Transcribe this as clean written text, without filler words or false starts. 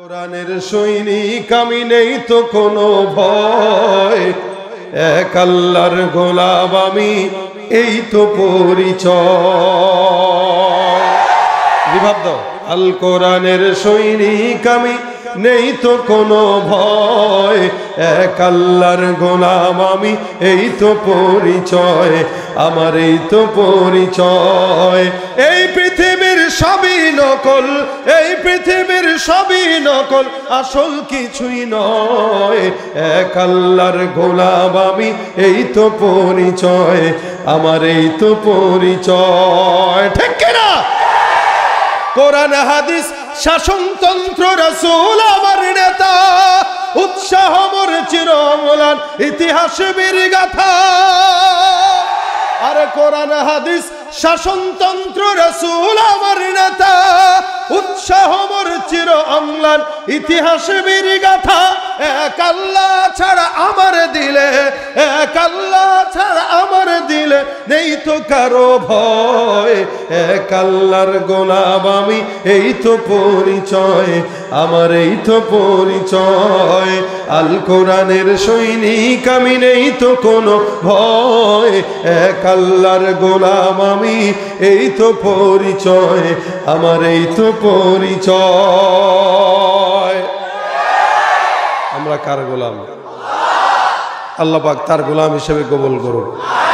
কোরআনের সৈনিক আমি, নেই তো কোনো ভয়, এক আল্লাহর গোলাম আমি, এই তো পরিচয়। আল কোরআনের সৈনিক আমি, নেই তো কোনো ভয়, এক আল্লাহর গোলাম আমি, এই তো পরিচয়, আমার এই তো পরিচয়। এই পৃথিবীর সবই নকল, এই পৃথিবীর সবই নকল, আসল কিছুই নয়, এক আল্লাহর গোলাম আমি, এই তো পরিচয়, আমার এই তো পরিচয়। ঠিক কিনা? কোরআন হাদিস শাসনতন্ত্র রাসূল আমার নেতা, উৎসাহ মোর চিরমলান, ইতিহাস বীর গাথা। আরে কোরআন হাদিস শাসনতন্ত্র রাসূল আমার নেতা, উৎসাহ মোর চির অম্লান, ইতিহাস বীর গাথা। এক আল্লাহ ছাড়া আমার দিলে, এক আল্লাহ ছাড়া আমার দিলে, নেই তো কারো ভয়, এক আল্লাহর গোলাম আমি, এই তো পরিচয়, আমার এই তো পরিচয়। আল কোরআনের সৈনিক আমি, নেই তো কোনো ভয়, এক আল্লাহর গোলাম আমি, এই তো পরিচয়, আমার এই তো পরিচয়। আমরা কার গোলাম? আল্লাহ পাক তার গোলাম হিসেবে কবুল করুন।